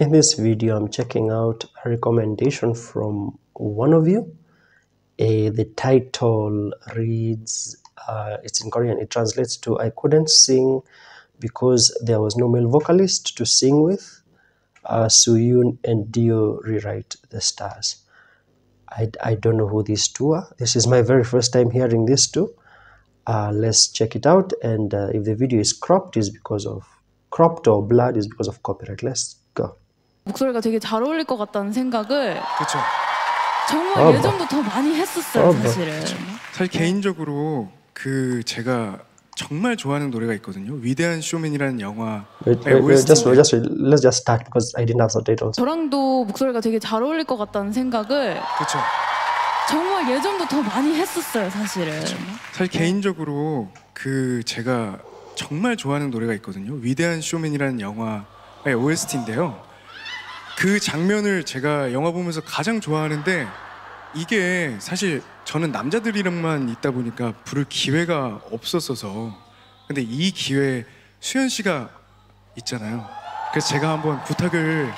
In this video, I'm checking out a recommendation from one of you. The title reads, it's in Korean, it translates to "I couldn't sing because there was no male vocalist to sing with, Suhyun and Dio Rewrite the Stars." I don't know who these two are. This is my very first time hearing these two. Let's check it out, and if the video is cropped, it's because of cropped or blurred, it's because of copyright. Let's go. 목소리가 되게 잘 어울릴 것 같다는 생각을 그렇죠. 정말 예전부터 많이 했었어요, 사실은. 사실 개인적으로 그 제가 정말 좋아하는 노래가 있거든요. 위대한 쇼맨이라는 영화. Let's just start because I didn't have subtitles. 저랑도 목소리가 되게 잘 어울릴 것 같다는 생각을 그렇죠. 정말 예전부터 많이 했었어요, 사실은. 그렇죠. 사실 개인적으로 그 제가 정말 좋아하는 노래가 있거든요. 위대한 쇼맨이라는 영화. OST인데요. 그 장면을 제가 영화 보면서 가장 좋아하는데 이게 사실 저는 남자들이랑만 있다 보니까 부를 기회가 없었어서 근데 이 기회에 수현 씨가 있잖아요. 그래서 제가 한번 부탁을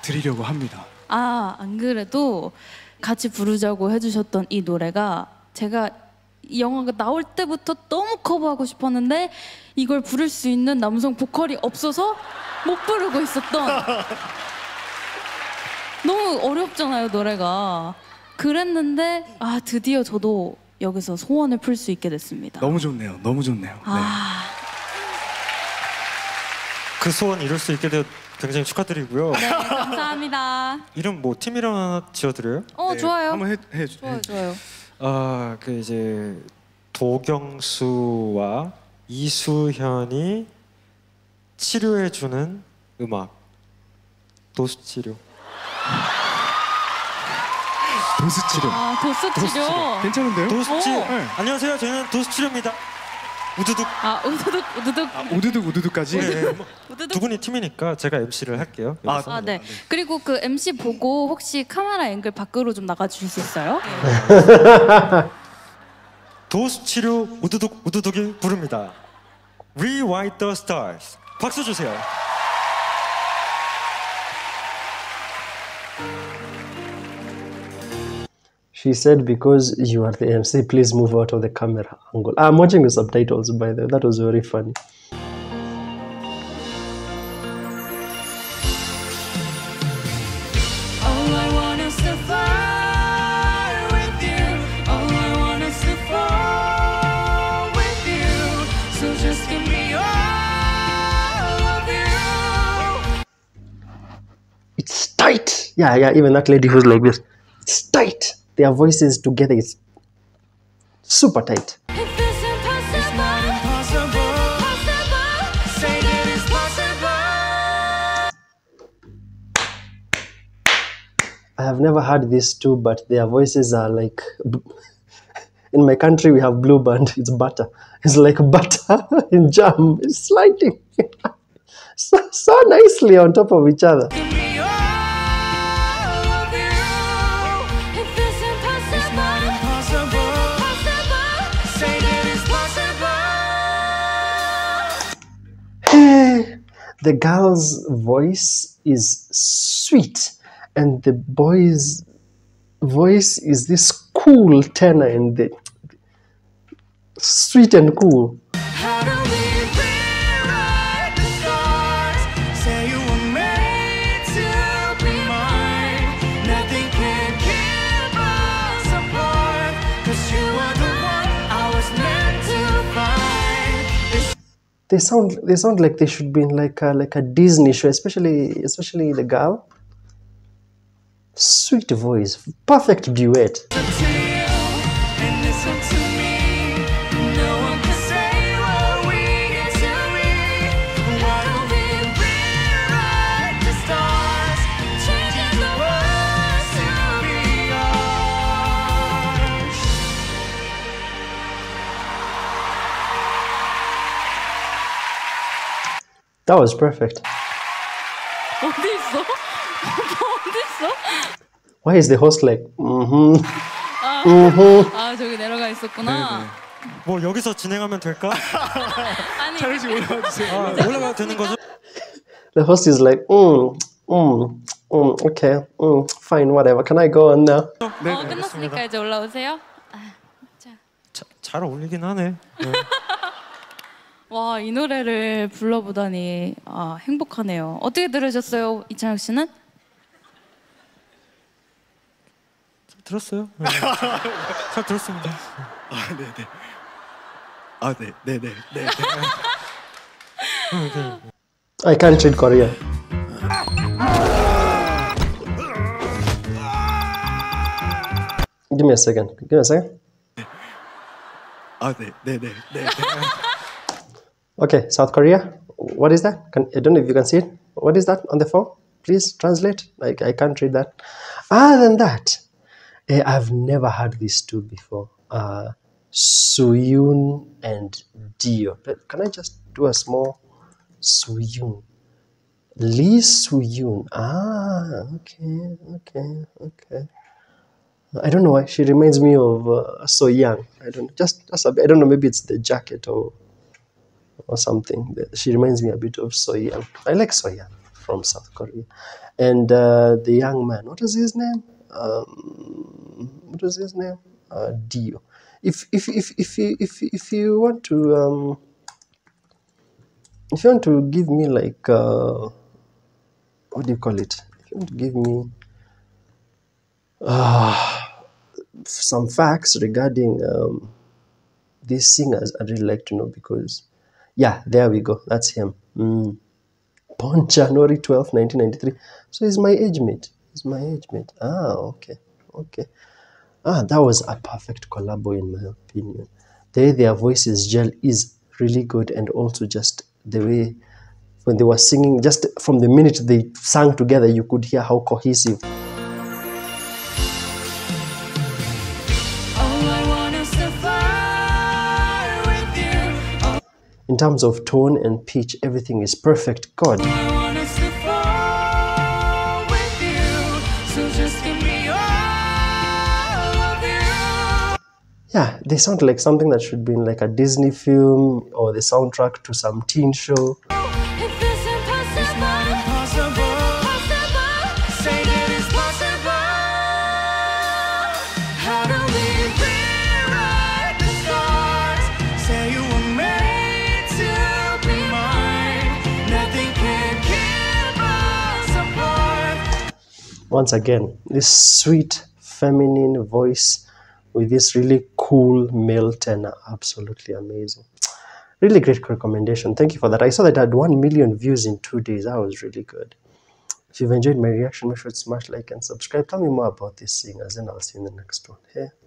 드리려고 합니다. 아, 안 그래도 같이 부르자고 해주셨던 이 노래가 제가 이 영화가 나올 때부터 너무 커버하고 싶었는데 이걸 부를 수 있는 남성 보컬이 없어서 못 부르고 있었던 너무 어렵잖아요 노래가. 그랬는데 아 드디어 저도 여기서 소원을 풀 수 있게 됐습니다. 너무 좋네요, 너무 좋네요. 아... 네. 그 소원 이룰 수 있게 되어 굉장히 축하드리고요. 네, 감사합니다. 이름 뭐 팀이랑 하나 지어드려요? 네, 좋아요. 한번 해 주세요. 좋아요, 좋아요. 아, 그 이제 도경수와 이수현이 치료해주는 음악. 도수치료. 도수치료. 아, 도수치료. 괜찮은데요? 도수치료. 네. 안녕하세요, 저희는 도수치료입니다. 우두둑. 아, 우두둑, 우두둑. 아, 우두둑, 우두둑까지? 네. 우두둑. 두 분이 팀이니까 제가 MC를 할게요. 아, 네. 그리고 그 MC 보고 혹시 카메라 앵글 밖으로 좀 나가주실 수 있어요? 도수치료 우두둑, 우두둑이 부릅니다. Rewrite the Stars. 박수 주세요. She said, "Because you are the MC, please move out of the camera angle." I'm watching the subtitles, by the way. That was very funny. It's tight. Yeah. Even that lady who's like this. It's tight. Their voices together is super tight. I have never heard these two, but their voices are like... In my country, we have blue band. It's butter. It's like butter in jam. It's sliding so nicely on top of each other. The girl's voice is sweet, and the boy's voice is this cool tenor and the sweet and cool. How do we rewrite the stars? Say you were made to be mine. Nothing can keep us apart. 'Cause you are the one I was meant to find. They sound like they should be in like a Disney show, especially the girl. Sweet voice, perfect duet. That was perfect. Why is the host like? 아, 저기 내려가 있었구나. 뭐 여기서 진행하면 될까? 아니. 올라가 되는 거죠? the host is like, okay, fine, whatever. Can I go on now? 끝났으니까 이제 올라오세요. 잘 어울리긴 하네. 와, 이 노래를 불러보다니 아, 행복하네요. 어떻게 들으셨어요, 이찬혁 씨는? 들었어요. 잘 들었습니다. 아, 네네. 아, 네네네. I can't read Korean. Give me a second. 아, 네네네. Okay, South Korea. What is that? I don't know if you can see it. What is that on the phone? Please translate. I can't read that. Other than that, I've never heard these two before. Suhyun and Dio. Can I just do a small Suhyun? Lee Suhyun. Ah, okay, okay. I don't know why she reminds me of So Young. I don't know. Just a bit. I don't know. Maybe it's the jacket or something. She reminds me a bit of So Young. I like So Young from South Korea. And the young man. What is his name? Dio. If you want to give me like what do you call it? If you want to give me some facts regarding these singers, I'd really like to know, because yeah, there we go. That's him. Born January 12, 1993. So he's my age mate. Ah, okay, Ah, that was a perfect collabo in my opinion. The way their voices gel is really good, and also just the way when they were singing, just from the minute they sang together, you could hear how cohesive. In terms of tone and pitch, everything is perfect. God. Yeah, they sound like something that should be in like a Disney film or the soundtrack to some teen show. Once again, this sweet feminine voice with this really cool male tenor, absolutely amazing. Really great recommendation. Thank you for that. I saw that I had 1 million views in 2 days. That was really good. If you've enjoyed my reaction, make sure to smash like and subscribe. Tell me more about these singers, and I'll see you in the next one. Hey.